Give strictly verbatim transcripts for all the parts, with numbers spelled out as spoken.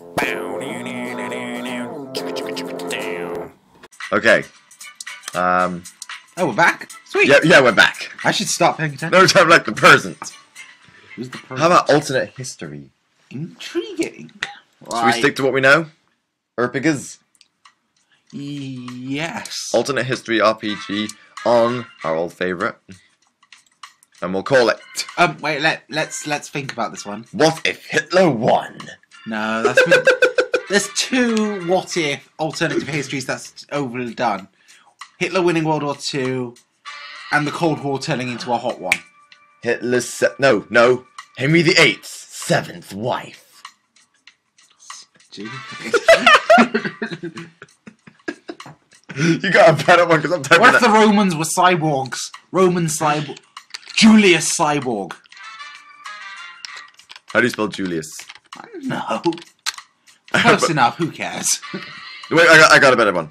Okay. Um. Oh, we're back? Sweet. Yeah, yeah, we're back. I should stop paying attention. No time like the present. Who's the present? How about alternate history? Intriguing. Right. Should we stick to what we know? Erpigas? Yes. Alternate history R P G on our old favourite. And we'll call it. Um, wait, let, let's let's think about this one. What if Hitler won? No, that's... There's two what-if alternative histories that's overly done. Hitler winning World War Two, and the Cold War turning into a hot one. Hitler's... Se no, no. Henry the Eighth's seventh wife. Jeez. You got a better one, because I'm talking about... What if the Romans were cyborgs? Roman cyborg... Julius Cyborg. How do you spell Julius? I don't know. Close but, enough, who cares? Wait, I got, I got a better one.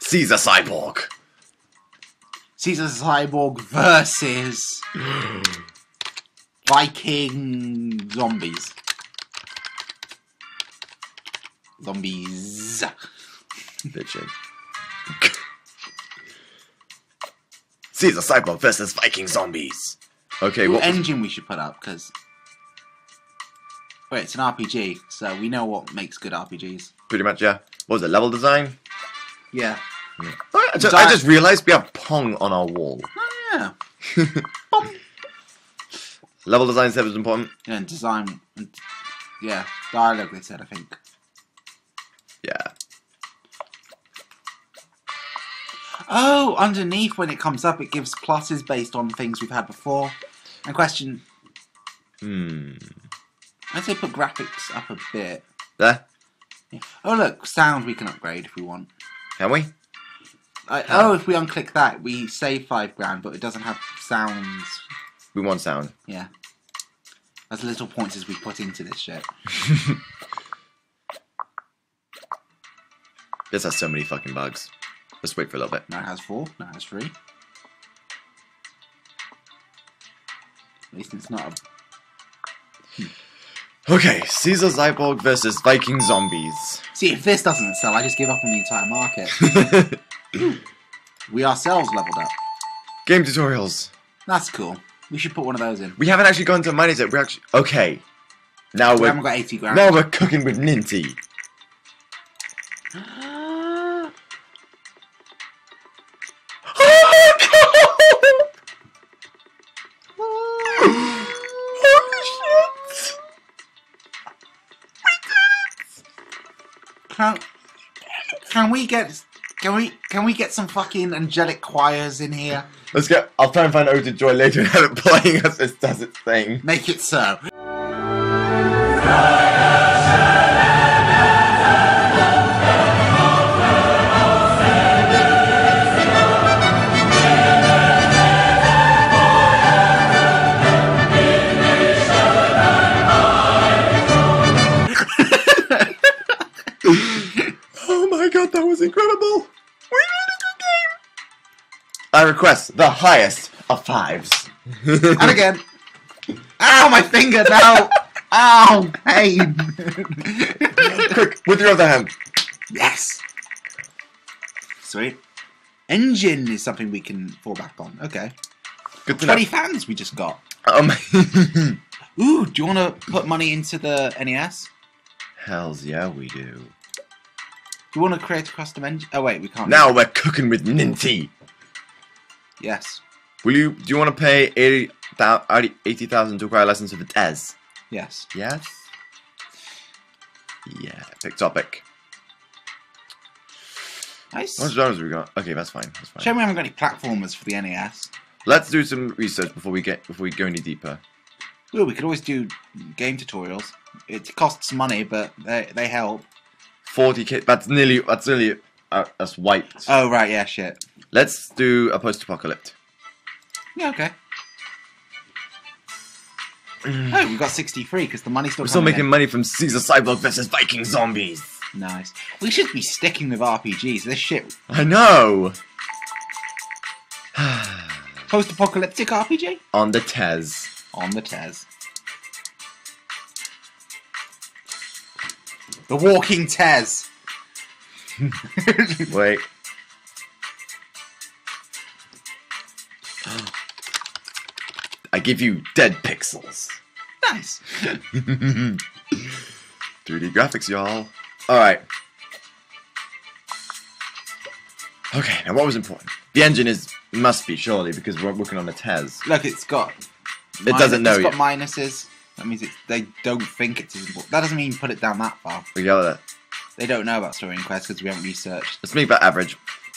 Caesar Cyborg. Caesar Cyborg versus Viking Zombies. Zombies. Bitching. Caesar Cyborg versus Viking Zombies. Okay, what engine we should put up, because... Wait, it's an R P G, so we know what makes good R P Gs. Pretty much, yeah. What was it, level design? Yeah. yeah. I, just, design. I just realised we have Pong on our wall. Oh, yeah. Pong. Level design said it was important. Yeah, and design... And, yeah, dialogue they said, I think. Yeah. Oh, underneath when it comes up, it gives pluses based on things we've had before. And question... Hmm... I'd say put graphics up a bit. There? Yeah. Oh look, sound we can upgrade if we want. Can we? I, oh, if we unclick that, we save five grand, but it doesn't have sounds. We want sound. Yeah. As little points as we put into this shit. This has so many fucking bugs. Let's wait for a little bit. Now it has four, now it has three. At least it's not a... Hmm. Okay, Caesar Cyborg versus Viking Zombies. See, if this doesn't sell, I just give up on the entire market. We ourselves leveled up. Game tutorials. That's cool. We should put one of those in. We haven't actually gone to mine, is it? We're actually... Okay. Now we we're... haven't got eighty grand. Now we're cooking with Ninty. Oh, my God! Can, can we get can we can we get some fucking angelic choirs in here? Let's get. I'll try and find Ode to Joy later and have it playing as this does its thing. Make it so. Incredible! We made a good game! I request the highest of fives. And again. Ow, my finger now! Ow, pain! Quick, with your other hand. Yes! Sweet. Engine is something we can fall back on. Okay. Good to know. twenty fans we just got. Um. Ooh, do you want to put money into the N E S? Hells yeah, we do. Do you want to create a custom engine? Oh wait, we can't. Now we're cooking with Ninty. Yes. Will you? Do you want to pay eighty thousand eighty thousand to acquire a license for the T E S? Yes. Yes. Yeah. Pick topic. Nice. How much genres have we got? Okay, that's fine. That's fine. Show me we haven't got any platformers for the N E S. Let's do some research before we get before we go any deeper. Well, we could always do game tutorials. It costs money, but they they help. forty K, that's nearly, that's nearly uh, us wiped. Oh, right, yeah, shit. Let's do a post-apocalypse. Yeah, okay. Oh, we got sixty-three, because the money's still We're still making in. money from Caesar Cyborg versus Viking Zombies. Nice. We should be sticking with R P Gs, this shit. I know! Post-apocalyptic R P G? On the T E S. On the T E S. The walking T E S. Wait. I give you Dead Pixels. Nice. three D graphics, y'all. Alright. Okay, now what was important? The engine is must be, surely, because we're working on a T E S. Look, it's got... It minus, doesn't know It's yet. got minuses. That means it's, they don't think it's important. That doesn't mean put it down that far. We got it. They don't know about story inquests because we haven't researched. Let's make that average.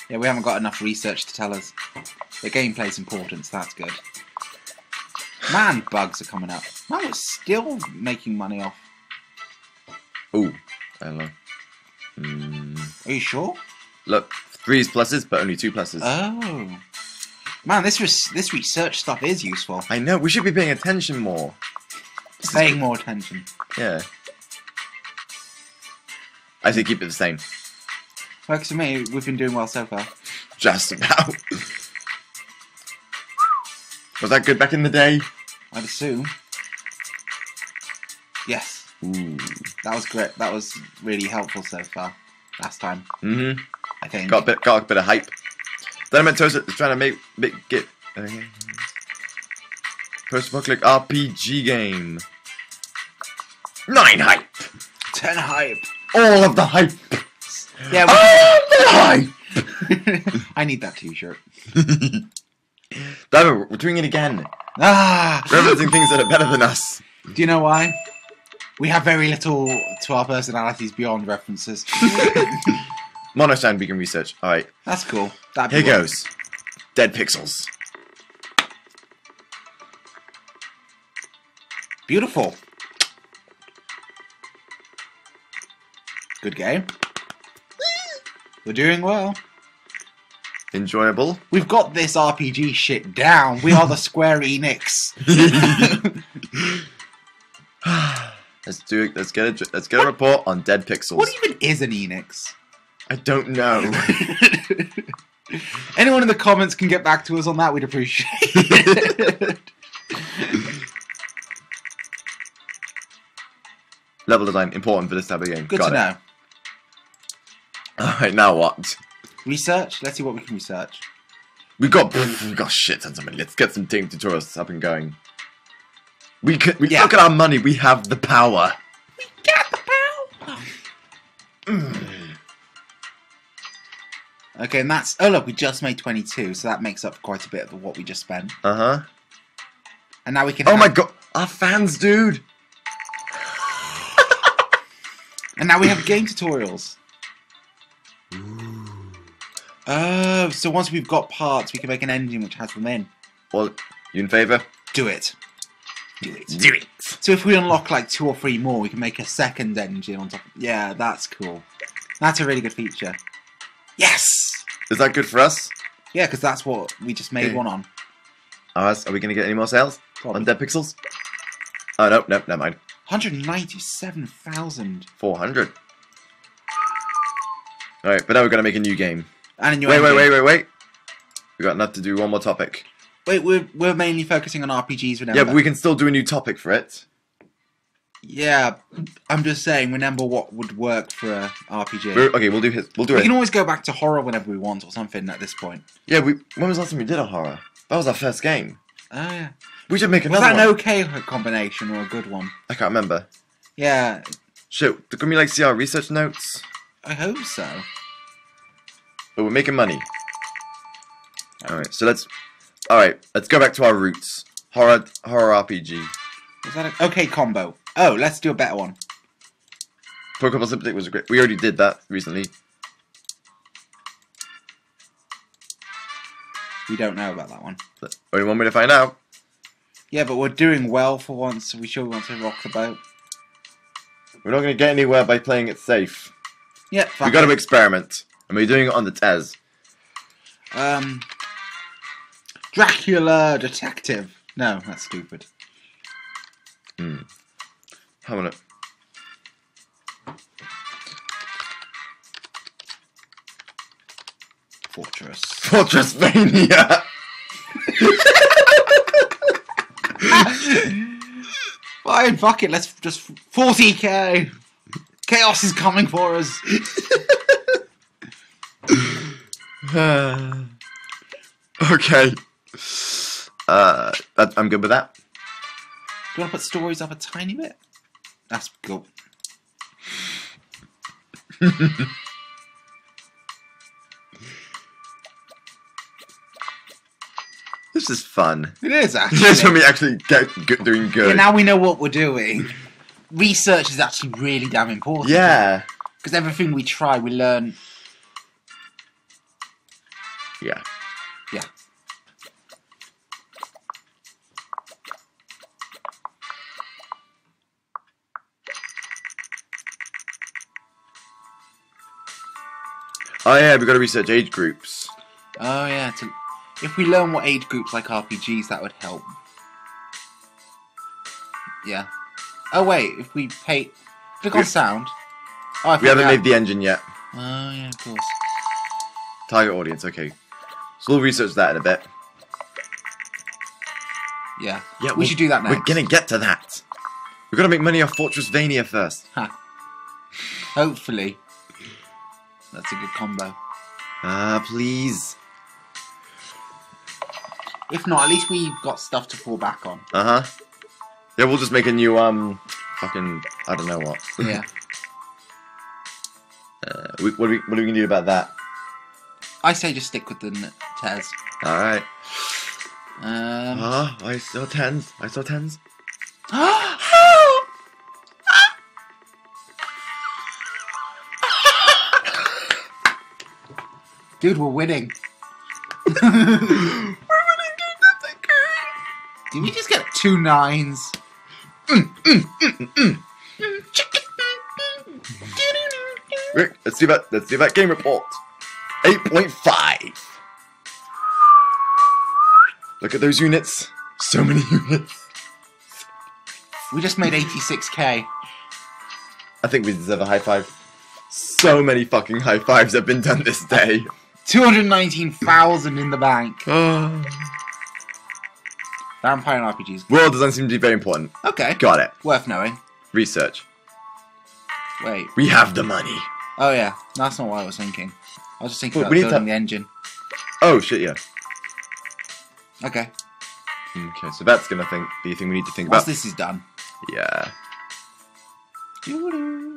Yeah, we haven't got enough research to tell us. The gameplay's important, so that's good. Man, bugs are coming up. Man, we're still making money off. Ooh, I don't know. Mm. Are you sure? Look, three's pluses, but only two pluses. Oh. Man, this res this research stuff is useful. I know, we should be paying attention more. This paying is... more attention. Yeah. I say keep it the same. Works for me, we've been doing well so far. Just now. Was that good back in the day? I'd assume. Yes. Ooh. That was great. That was really helpful so far. Last time. Mm-hmm. I think. Got a bit, got a bit of hype. Dynamite Toaster is trying to make, make get uh, post-apocalyptic R P G game. Nine hype. Ten hype. All of the hype. Yeah. All of the hype. I need that T-shirt. Dynamite, we're doing it again. Ah. Referencing things that are better than us. Do you know why? We have very little to our personalities beyond references. Monosound we can research. Alright. That's cool. That'd Here be goes. Work. Dead Pixels. Beautiful. Good game. We're doing well. Enjoyable. We've got this R P G shit down. We are the Square Enix. Let's do it. Let's get a let's get a what? report on Dead Pixels. What even is an Enix? I don't know. Anyone in the comments can get back to us on that. We'd appreciate it. Level design important for this type of game. Good Got to it. know. All right, now what? Research. Let's see what we can research. We got we got shit tons of money. Let's get some team tutorials up and going. We could. We yeah. Look at our money. We have the power. We got the power. Mm. Okay, and that's... Oh, look, we just made twenty-two, so that makes up quite a bit of what we just spent. Uh-huh. And now we can... Oh, have, my God. Our fans, dude. And now we have game tutorials. Ooh. Oh, so once we've got parts, we can make an engine which has them in. Well, you in favour? Do it. Do it. Do it. So if we unlock, like, two or three more, we can make a second engine on top. Yeah, that's cool. That's a really good feature. Yes! Is that good for us? Yeah, because that's what we just made one on. Uh, are we going to get any more sales Probably. on Dead Pixels? Oh, no, no, never mind. one hundred ninety-seven thousand four hundred. Alright, but now we're going to make a new game. And a new wait, wait, wait, wait, wait. We've got enough to do one more topic. Wait, we're, we're mainly focusing on R P Gs, remember? Yeah, but we can still do a new topic for it. Yeah, I'm just saying. Remember what would work for a R P G. We're, okay, we'll do his. We'll do we it. We can always go back to horror whenever we want, or something. At this point. Yeah, we. When was the last time we did a horror? That was our first game. Oh yeah. We should make another. Was that one. an okay combination or a good one? I can't remember. Yeah. Shit, can we like see our research notes? I hope so. But we're making money. All right, so let's. All right, let's go back to our roots. Horror, horror R P G. Was that a okay combo? Oh, let's do a better one. Pokemon Sympathetic was a great... We already did that recently. We don't know about that one. But only one way to find out. Yeah, but we're doing well for once. We sure want to rock the boat. We're not going to get anywhere by playing it safe. Yeah, we've got to experiment. And we're doing it on the T E S. Um, Dracula Detective. No, that's stupid. Hmm. Have a look. Fortress. Fortressvania. Fine, fuck it. Let's just forty K. Chaos is coming for us. uh, okay. Uh, I'm good with that. Do you want to put stories up a tiny bit? That's cool. This is fun. It is, actually. This is when we actually get good, doing good. Yeah, now we know what we're doing. Research is actually really damn important. Yeah. Because everything we try, we learn. Yeah. Yeah. Oh, yeah, we've got to research age groups. Oh, yeah, to... If we learn what age groups like R P Gs, that would help. Yeah. Oh wait, if we pay... Click on sound. Oh, we haven't made the engine yet. Oh yeah, of course. Target audience, okay. So we'll research that in a bit. Yeah. Yeah. We should do that next. We're gonna get to that. We've got to make money off Fortressvania first. Ha. Hopefully. That's a good combo. Ah, uh, please. If not, at least we've got stuff to fall back on. Uh huh. Yeah, we'll just make a new um, fucking I don't know what. Yeah. uh, we, what, are we, what are we gonna do about that? I say just stick with the T E S. All right. Um. Ah, oh, I saw tens. I saw tens. Dude, we're winning. Did we just get two nines? Mm, mm, mm, mm, mm. Rick, let's do that. Let's do that game report. Eight point five. Look at those units. So many units. We just made eighty-six k. I think we deserve a high five. So many fucking high fives have been done this day. Two hundred nineteen thousand in the bank. Oh. Vampire and R P Gs. World design seems to be very important. Okay. Got it. Worth knowing. Research. Wait. We have the money. Oh yeah. No, that's not what I was thinking. I was just thinking well, about building the engine. Oh shit, yeah. Okay. Okay, so that's gonna think be the thing we need to think Once about. Once this is done. Yeah.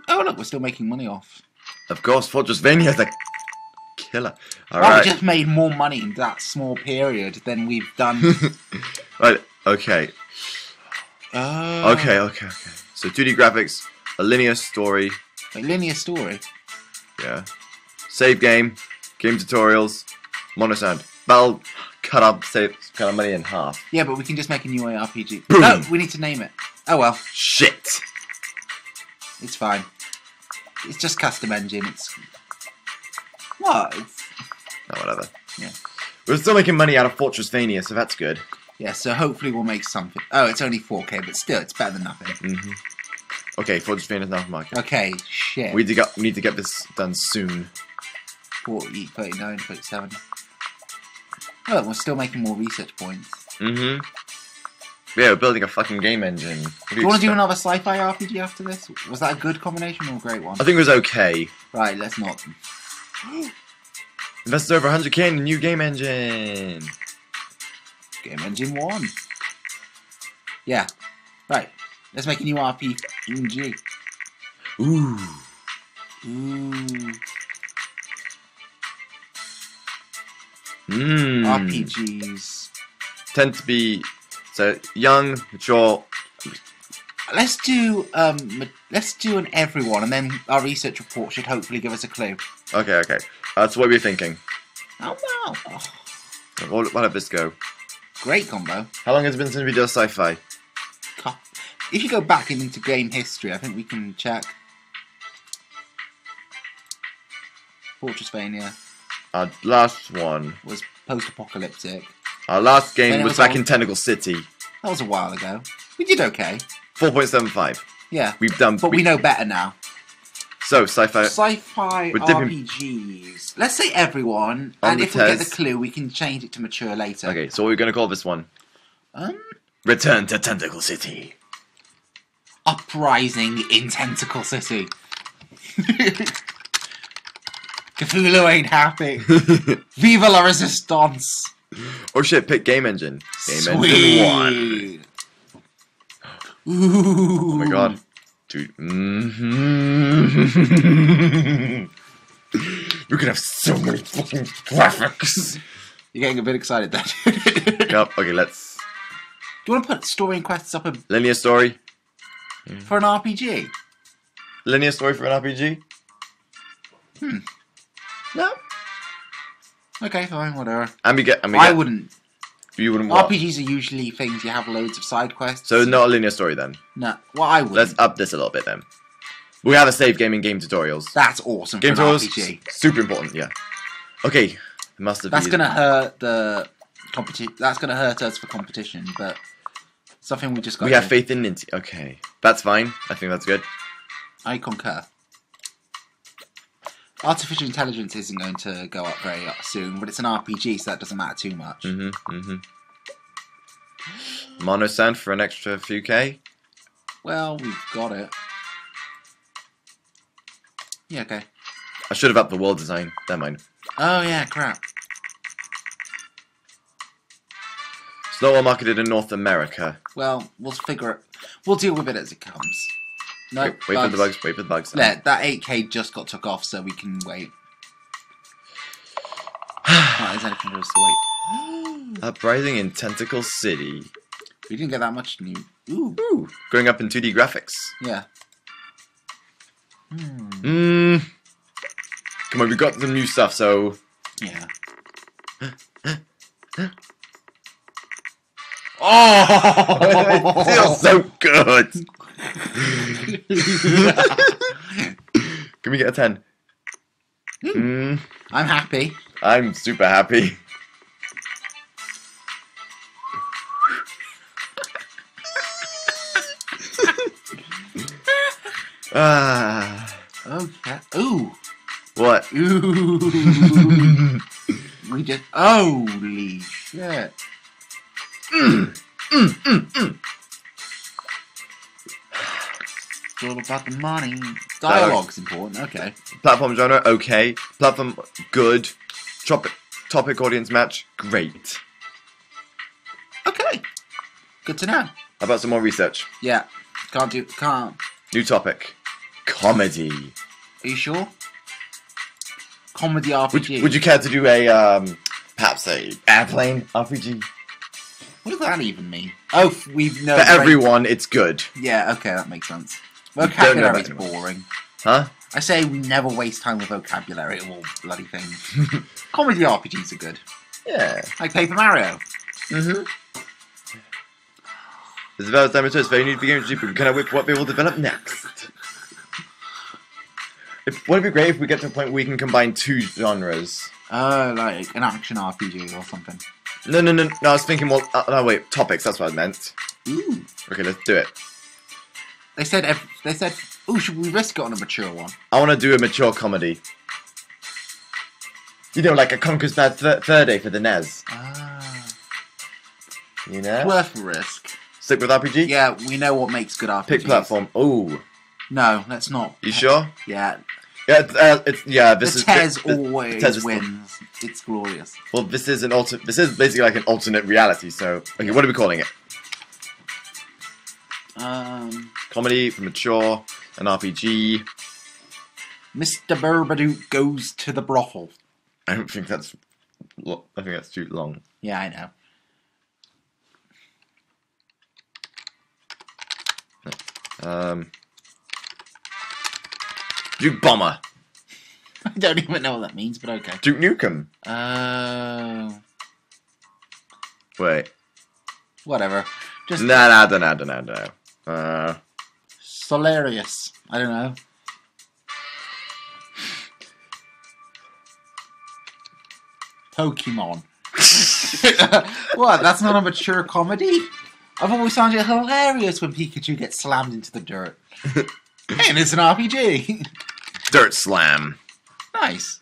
Oh look, we're still making money off. Of course, Fortressvania is a killer. Alright. Well, we just made more money in that small period than we've done. Right, okay. Uh, okay, okay, okay. So two D graphics, a linear story. A linear story? Yeah. Save game, game tutorials, monosound. That'll cut up, save kind of money in half. Yeah, but we can just make a new R P G. Boom. No, we need to name it. Oh well. Shit! It's fine. It's just custom engine. It's... What? It's... Oh, whatever. Yeah. We're still making money out of Fortressvania, so that's good. Yeah, so hopefully we'll make something. Oh, it's only four K, but still, it's better than nothing. Mm-hmm. Okay, Fortressvania is not market. Okay, shit. We need, to get, we need to get this done soon. forty, thirty-nine, thirty-seven. Look, we're still making more research points. Mm-hmm. Yeah, we're building a fucking game engine. Do you want to do another sci-fi R P G after this? Was that a good combination or a great one? I think it was okay. Right, let's not. Invested over one hundred K in a new game engine. Game engine one. Yeah. Right. Let's make a new R P G. Ooh. Ooh. Mm. R P Gs. Tend to be so young, mature. Let's do um. Let's do an everyone, and then our research report should hopefully give us a clue. Okay. Okay. That's what we're thinking. Oh wow. Oh. We'll, we'll have this go. Great combo. How long has it been since we did sci-fi? If you go back into game history, I think we can check. Fortressvania. Our last one was post-apocalyptic. Our last game Vania was, was back in Tentacle City. That was a while ago. We did okay. four point seven five. Yeah. We've done. But we, we know better now. So sci-fi. Sci-fi R P Gs. Let's say everyone, and if we get the clue, we can change it to mature later. Okay, so what are we going to call this one? Um. Return to Tentacle City. Uprising in Tentacle City. Cthulhu ain't happy. Viva la resistance. Oh shit, pick game engine. Game Sweet. engine one. Ooh. Oh my god. Dude. Mm-hmm. You can have so many fucking graphics. You're getting a bit excited there, dude. Yep, okay, let's... Do you want to put story and quests up a... Linear story? For an R P G? Linear story for an R P G? Hmm. No. Okay, fine, whatever. And we get, and we I get, wouldn't. You wouldn't what? R P Gs are usually things you have loads of side quests. So not a linear story then? No. Well, I would. Let's up this a little bit then. We have a save game in game tutorials. That's awesome game for an R P G. Super important, yeah. Okay. Must have That's going to hurt the competition. That's going to hurt us for competition, but something we just got. We have faith in Ninty. Okay. That's fine. I think that's good. I concur. Artificial intelligence isn't going to go up very soon, but it's an R P G, so that doesn't matter too much. Mm-hmm, mm-hmm. Monosand for an extra few K? Well, we've got it. Yeah, okay. I should have upped the world design. Never mind. Oh, yeah, crap. It's not well marketed in North America. Well, we'll figure it. We'll deal with it as it comes. No, wait, wait for the bugs, wait for the bugs. Yeah, that eight K just got took off, so we can wait. Right, there's anything for us to wait. Uprising in Tentacle City. We didn't get that much new. Ooh. Ooh. Growing up in two D graphics. Yeah. Hmm. Mm. Come on, we got some new stuff, so. Yeah. Oh! It feels so good! Can we get a ten? Mm. Mm. I'm happy. I'm super happy. Ah. Okay. Ooh. What? Ooh. We just. Holy shit. Mm. Mm, mm, mm. It's all about the money. Dialogue's important, okay. Platform genre, okay. Platform, good. Topic, topic audience match, great. Okay. Good to know. How about some more research? Yeah. Can't do, can't. New topic. Comedy. Are you sure? Comedy R P G. Would, would you care to do a, um, perhaps a airplane R P G? What does that even mean? Oh, we've no. For everyone, it's good. Yeah, okay, that makes sense. Vocabulary is boring. Huh? I say we never waste time with vocabulary or bloody things. Comedy R P Gs are good. Yeah. Like Paper Mario. Mm-hmm. It's about time it's very new to the game, but can I whip what they will develop next? It would be great if we get to a point where we can combine two genres. Oh, like an action R P G or something. No, no, no, no, I was thinking more, uh, no, wait, topics, that's what I meant. Ooh. Okay, let's do it. They said, ev they said, ooh, should we risk it on a mature one? I want to do a mature comedy. You know, like a Conker's Bad Fur Day for the N E S. Ah. You know? It's worth a risk. Stick with R P G? Yeah, we know what makes good R P Gs. Pick platform, ooh. No, let's not. You sure? Yeah. Yeah, uh, it's, yeah. This is T E S always the wins. It's glorious. Well, this is an alter. This is basically like an alternate reality. So, okay, yeah. What are we calling it? Um, comedy for mature, an R P G. Mister Berbadook goes to the brothel. I don't think that's. I think that's too long. Yeah, I know. Um. Duke Bomber. I don't even know what that means, but okay. Duke Nukem. Uh... Wait. Whatever. Just. Nah, nah, I don't know, I don't know, I don't know. Uh... Solarius. I don't know. Pokemon. What? That's not a mature comedy? I've always found it hilarious when Pikachu gets slammed into the dirt. And it's an R P G. Dirt Slam. Nice.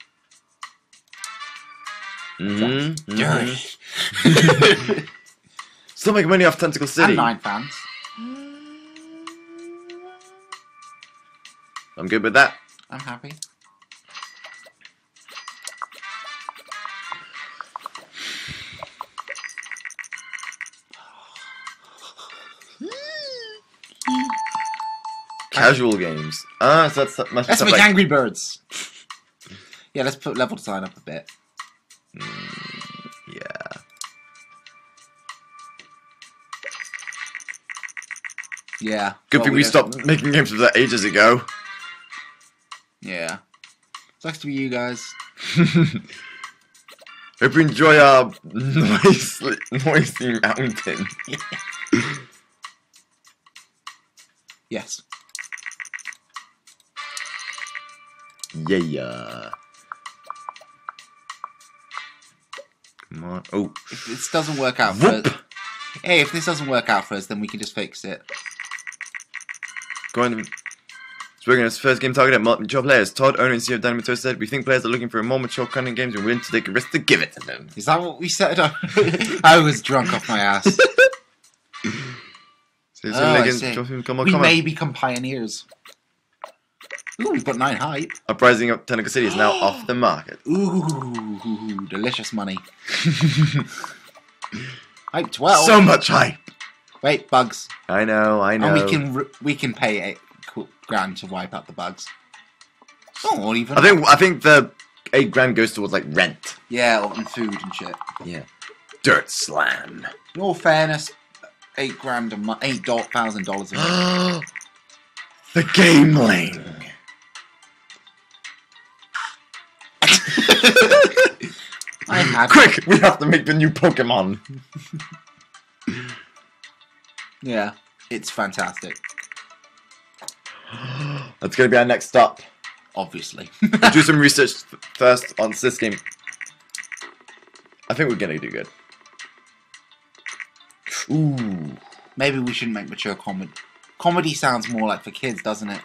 Mm-hmm. Dirt. Still making money off Tentacle City. And nine fans. I'm good with that. I'm happy. Casual games. Ah, so that's much. Let's make like... Angry Birds. Yeah, let's put level design up a bit. Mm, yeah. Yeah. Good thing we stopped to... making games of that ages ago. Yeah. Sucks to be you guys. Hope you enjoy our noisy, noisy mountain. Yes. Yeah. Come on. Oh. If this doesn't work out for us. Hey, if this doesn't work out for us, then we can just fix it. Going to Swiggern's first game targeted at multi-mature players. Todd, owner and C E O of Dynamito, said, "We think players are looking for a more mature kind of games and willing to take a risk to give it to them." Is that what we said? I was drunk off my ass. So, so oh, I see. Come on, we come may on. become pioneers. Ooh, we've got nine hype. Uprising of Tentacle City is now off the market. Ooh, delicious money. Hype twelve. So much hype. Wait, bugs. I know, I know. And we can we can pay eight grand to wipe out the bugs. Oh, or even. I think I think the eight grand goes towards like rent. Yeah, or, and food and shit. Yeah. Dirt Slam. In all fairness, eight grand a month, eight thousand dollars a month. The game lane. I had Quick! It. We have to make the new Pokemon! Yeah, it's fantastic. That's going to be our next stop. Obviously. We'll do some research first on this game. I think we're going to do good. Ooh. Maybe we shouldn't make mature comedy. Comedy sounds more like for kids, doesn't it?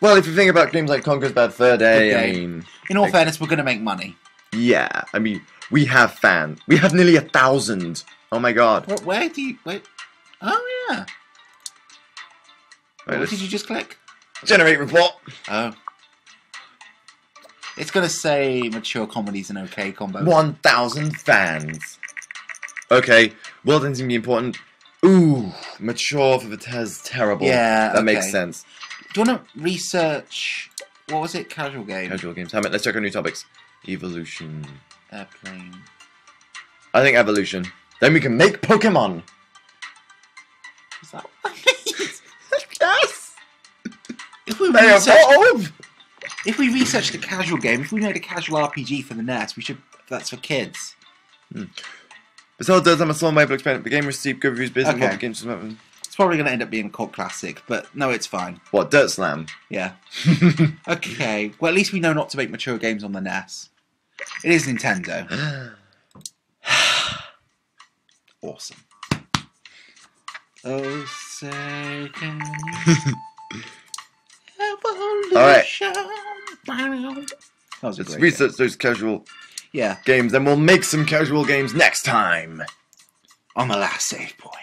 Well, if you think about games like Conker's Bad Fur Day, I mean... In all like, fairness, we're going to make money. Yeah, I mean, we have fans. We have nearly a thousand. Oh my god. What, where do you... Wait. Oh, yeah. Wait, what did you just click? Generate report. Oh. It's going to say mature comedies and okay combo. one thousand fans. Okay. Well, then it's going to be important. Ooh, mature for the T E S. Terrible. Yeah, That okay. makes sense. Do you want to research... What was it? Casual games. Casual games. Damn it. Let's check on new topics. Evolution. Airplane. I think evolution. Then we can make Pokemon! Is that what that means? Yes! If we they research, are old. If we research the casual game, if we made a casual R P G for the N E S, we should... That's for kids. Hmm. Besides those, I'm a small way to explain it. The game received good reviews based on what the game should happen. It's probably going to end up being a cult classic, but no, it's fine. What, Dirt Slam? Yeah. Okay, well at least we know not to make mature games on the N E S. It is Nintendo. Awesome. Oh, second. Evolution. All right. That was a Let's great research game. those casual yeah. games, and we'll make some casual games next time on the last save point.